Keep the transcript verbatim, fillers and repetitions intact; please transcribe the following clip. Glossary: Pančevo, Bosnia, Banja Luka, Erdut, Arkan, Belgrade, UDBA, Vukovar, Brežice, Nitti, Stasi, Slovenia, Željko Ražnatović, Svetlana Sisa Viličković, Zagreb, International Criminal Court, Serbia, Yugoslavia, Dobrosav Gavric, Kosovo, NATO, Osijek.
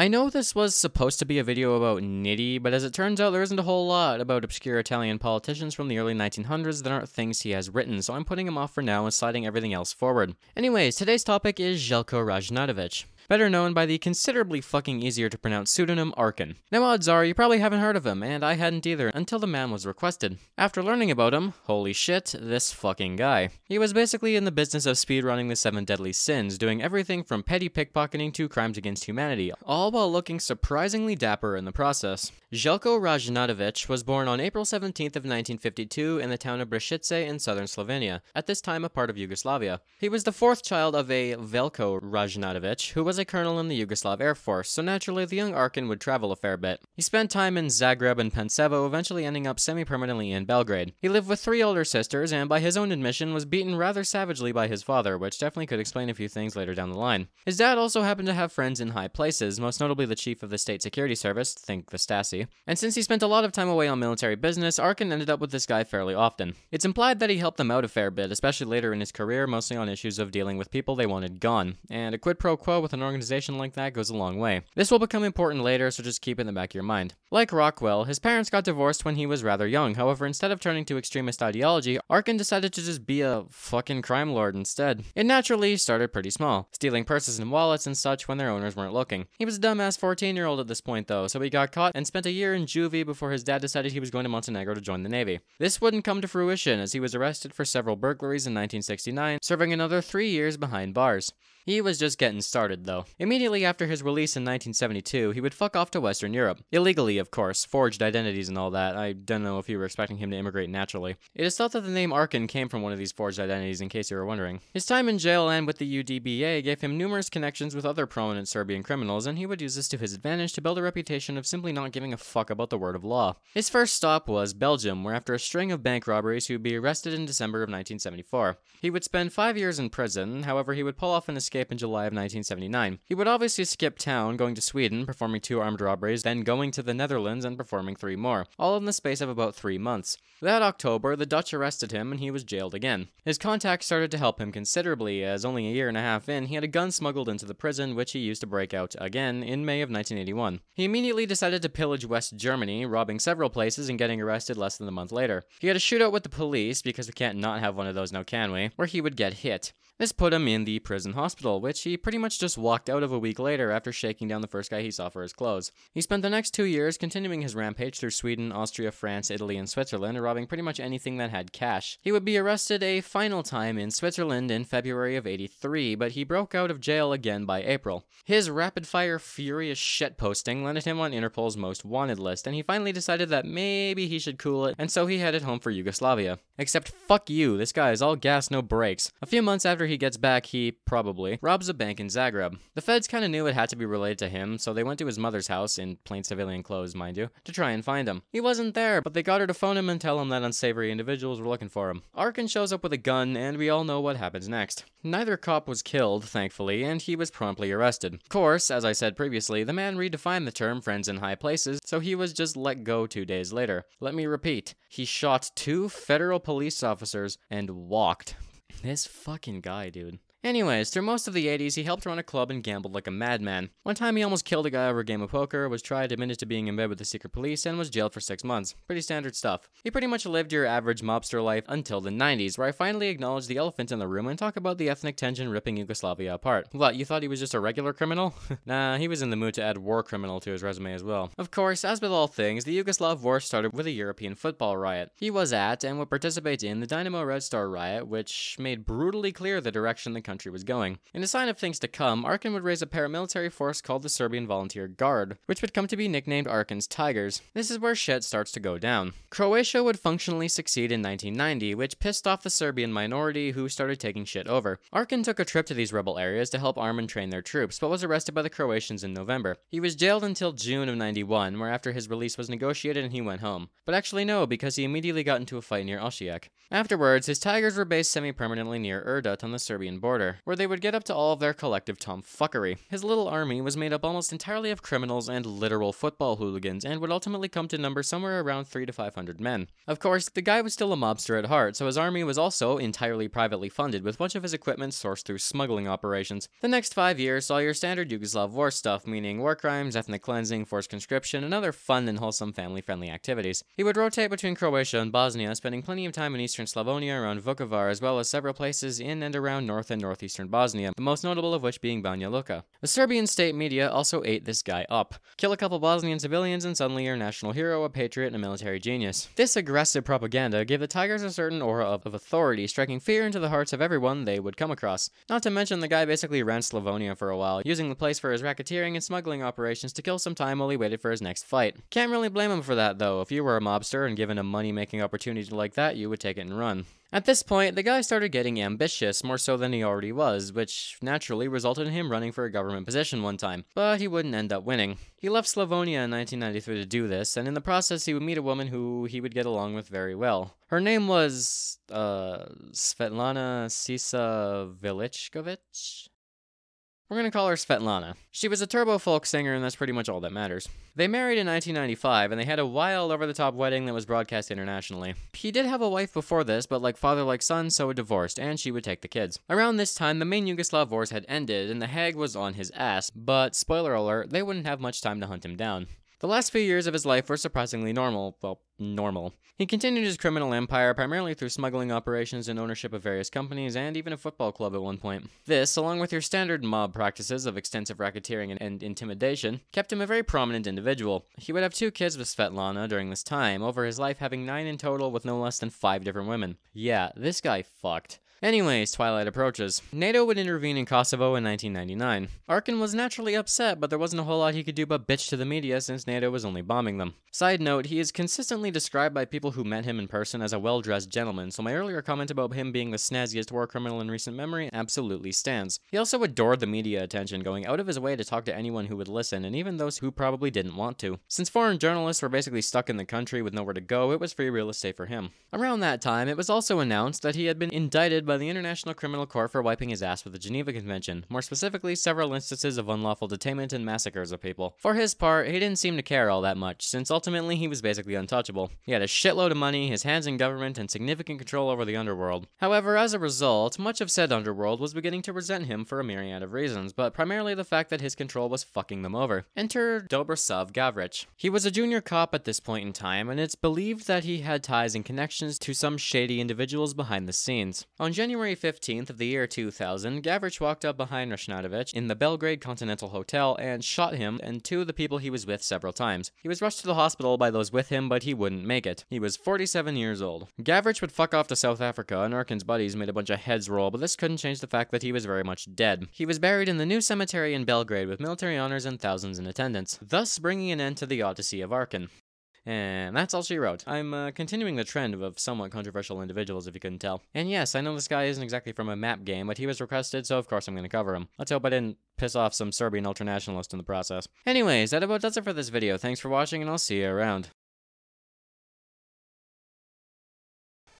I know this was supposed to be a video about Nitti, but as it turns out, there isn't a whole lot about obscure Italian politicians from the early nineteen hundreds that aren't things he has written, so I'm putting him off for now and sliding everything else forward. Anyways, today's topic is Željko Ražnatović, better known by the considerably fucking easier to pronounce pseudonym Arkan. Now odds are you probably haven't heard of him, and I hadn't either until the man was requested. After learning about him, holy shit, this fucking guy. He was basically in the business of speedrunning the seven deadly sins, doing everything from petty pickpocketing to crimes against humanity, all while looking surprisingly dapper in the process. Željko Ražnatović was born on April seventeenth of nineteen fifty-two in the town of Brežice in southern Slovenia, at this time a part of Yugoslavia. He was the fourth child of a Veljko Ražnatović, who was a colonel in the Yugoslav Air Force, so naturally the young Arkan would travel a fair bit. He spent time in Zagreb and Pančevo, eventually ending up semi-permanently in Belgrade. He lived with three older sisters, and by his own admission was beaten rather savagely by his father, which definitely could explain a few things later down the line. His dad also happened to have friends in high places, most notably the chief of the state security service, think the Stasi, and since he spent a lot of time away on military business, Arkan ended up with this guy fairly often. It's implied that he helped them out a fair bit, especially later in his career, mostly on issues of dealing with people they wanted gone, and a quid pro quo with an organization like that goes a long way. This will become important later, so just keep it in the back of your mind. Like Rockwell, his parents got divorced when he was rather young. However, instead of turning to extremist ideology, Arkan decided to just be a fucking crime lord instead. It naturally started pretty small, stealing purses and wallets and such when their owners weren't looking. He was a dumbass fourteen year old at this point though, so he got caught and spent a year in juvie before his dad decided he was going to Montenegro to join the Navy. This wouldn't come to fruition as he was arrested for several burglaries in nineteen sixty-nine, serving another three years behind bars. He was just getting started, though. Immediately after his release in nineteen seventy-two, he would fuck off to Western Europe. Illegally, of course, forged identities and all that. I don't know if you were expecting him to immigrate naturally. It is thought that the name Arkan came from one of these forged identities, in case you were wondering. His time in jail and with the U D B A gave him numerous connections with other prominent Serbian criminals, and he would use this to his advantage to build a reputation of simply not giving a fuck about the word of law. His first stop was Belgium, where after a string of bank robberies, he would be arrested in December of nineteen seventy-four. He would spend five years in prison. However, he would pull off an escape in July of nineteen seventy-nine. He would obviously skip town, going to Sweden, performing two armed robberies, then going to the Netherlands and performing three more, all in the space of about three months. That October, the Dutch arrested him and he was jailed again. His contacts started to help him considerably, as only a year and a half in, he had a gun smuggled into the prison, which he used to break out again in May of nineteen eighty-one. He immediately decided to pillage West Germany, robbing several places and getting arrested less than a month later. He had a shootout with the police, because we can't not have one of those now, can we, where he would get hit. This put him in the prison hospital, which he pretty much just walked out of a week later after shaking down the first guy he saw for his clothes. He spent the next two years continuing his rampage through Sweden, Austria, France, Italy, and Switzerland, robbing pretty much anything that had cash. He would be arrested a final time in Switzerland in February of eighty-three, but he broke out of jail again by April. His rapid-fire, furious shitposting landed him on Interpol's most wanted list, and he finally decided that maybe he should cool it, and so he headed home for Yugoslavia. Except, fuck you, this guy is all gas, no brakes. A few months after he gets back, he, probably, robs a bank in Zagreb. The feds kinda knew it had to be related to him, so they went to his mother's house, in plain civilian clothes, mind you, to try and find him. He wasn't there, but they got her to phone him and tell him that unsavory individuals were looking for him. Arkan shows up with a gun, and we all know what happens next. Neither cop was killed, thankfully, and he was promptly arrested. Of course, as I said previously, the man redefined the term friends in high places, so he was just let go two days later. Let me repeat, he shot two federal police officers and walked. This fucking guy, dude. Anyways, through most of the eighties, he helped run a club and gambled like a madman. One time he almost killed a guy over a game of poker, was tried, admitted to being in bed with the secret police, and was jailed for six months. Pretty standard stuff. He pretty much lived your average mobster life until the nineties, where I finally acknowledge the elephant in the room and talk about the ethnic tension ripping Yugoslavia apart. What, you thought he was just a regular criminal? Nah, he was in the mood to add war criminal to his resume as well. Of course, as with all things, the Yugoslav war started with a European football riot. He was at, and would participate in, the Dynamo Red Star riot, which made brutally clear the direction the country was going. In a sign of things to come, Arkan would raise a paramilitary force called the Serbian Volunteer Guard, which would come to be nicknamed Arkan's Tigers. This is where shit starts to go down. Croatia would functionally succeed in nineteen ninety, which pissed off the Serbian minority who started taking shit over. Arkan took a trip to these rebel areas to help arm and train their troops, but was arrested by the Croatians in November. He was jailed until June of ninety-one, where after his release was negotiated and he went home. But actually no, because he immediately got into a fight near Osijek. Afterwards, his Tigers were based semi-permanently near Erdut on the Serbian border, quarter, where they would get up to all of their collective tomfuckery. His little army was made up almost entirely of criminals and literal football hooligans, and would ultimately come to number somewhere around three to five hundred men. Of course, the guy was still a mobster at heart, so his army was also entirely privately funded, with much of his equipment sourced through smuggling operations. The next five years saw your standard Yugoslav war stuff, meaning war crimes, ethnic cleansing, forced conscription, and other fun and wholesome family-friendly activities. He would rotate between Croatia and Bosnia, spending plenty of time in eastern Slavonia around Vukovar, as well as several places in and around north and northeastern Bosnia, the most notable of which being Banja Luka. The Serbian state media also ate this guy up. Kill a couple Bosnian civilians and suddenly you're a national hero, a patriot, and a military genius. This aggressive propaganda gave the Tigers a certain aura of, of authority, striking fear into the hearts of everyone they would come across. Not to mention the guy basically ran Slavonia for a while, using the place for his racketeering and smuggling operations to kill some time while he waited for his next fight. Can't really blame him for that though. If you were a mobster and given a money-making opportunity like that, you would take it and run. At this point, the guy started getting ambitious, more so than he already was, which naturally resulted in him running for a government position one time, but he wouldn't end up winning. He left Slavonia in nineteen ninety-three to do this, and in the process he would meet a woman who he would get along with very well. Her name was, uh, Svetlana Sisa Viličković? We're gonna call her Svetlana. She was a turbo folk singer, and that's pretty much all that matters. They married in nineteen ninety-five, and they had a wild over-the-top wedding that was broadcast internationally. He did have a wife before this, but like father like son, so divorced, and she would take the kids. Around this time, the main Yugoslav wars had ended, and the Hague was on his ass, but spoiler alert, they wouldn't have much time to hunt him down. The last few years of his life were surprisingly normal, well, normal. He continued his criminal empire primarily through smuggling operations and ownership of various companies and even a football club at one point. This, along with your standard mob practices of extensive racketeering and, and intimidation, kept him a very prominent individual. He would have two kids with Svetlana during this time, over his life having nine in total with no less than five different women. Yeah, this guy fucked. Anyways, twilight approaches. NATO would intervene in Kosovo in nineteen ninety-nine. Arkan was naturally upset, but there wasn't a whole lot he could do but bitch to the media since NATO was only bombing them. Side note, he is consistently described by people who met him in person as a well-dressed gentleman, so my earlier comment about him being the snazziest war criminal in recent memory absolutely stands. He also adored the media attention, going out of his way to talk to anyone who would listen, and even those who probably didn't want to. Since foreign journalists were basically stuck in the country with nowhere to go, it was free real estate for him. Around that time, it was also announced that he had been indicted by the International Criminal Court for wiping his ass with the Geneva Convention, more specifically several instances of unlawful detainment and massacres of people. For his part, he didn't seem to care all that much, since ultimately he was basically untouchable. He had a shitload of money, his hands in government, and significant control over the underworld. However, as a result, much of said underworld was beginning to resent him for a myriad of reasons, but primarily the fact that his control was fucking them over. Enter Dobrosav Gavric. He was a junior cop at this point in time, and it's believed that he had ties and connections to some shady individuals behind the scenes. On January fifteenth of the year two thousand, Gavric walked up behind Ražnatović in the Belgrade Continental Hotel and shot him and two of the people he was with several times. He was rushed to the hospital by those with him, but he wouldn't make it. He was forty-seven years old. Gavric would fuck off to South Africa, and Arkan's buddies made a bunch of heads roll, but this couldn't change the fact that he was very much dead. He was buried in the new cemetery in Belgrade with military honors and thousands in attendance, thus bringing an end to the odyssey of Arkan. And that's all she wrote. I'm uh, continuing the trend of, of somewhat controversial individuals, if you couldn't tell. And yes, I know this guy isn't exactly from a map game, but he was requested, so of course I'm gonna cover him. Let's hope I didn't piss off some Serbian ultranationalist in the process. Anyways, that about does it for this video. Thanks for watching, and I'll see you around.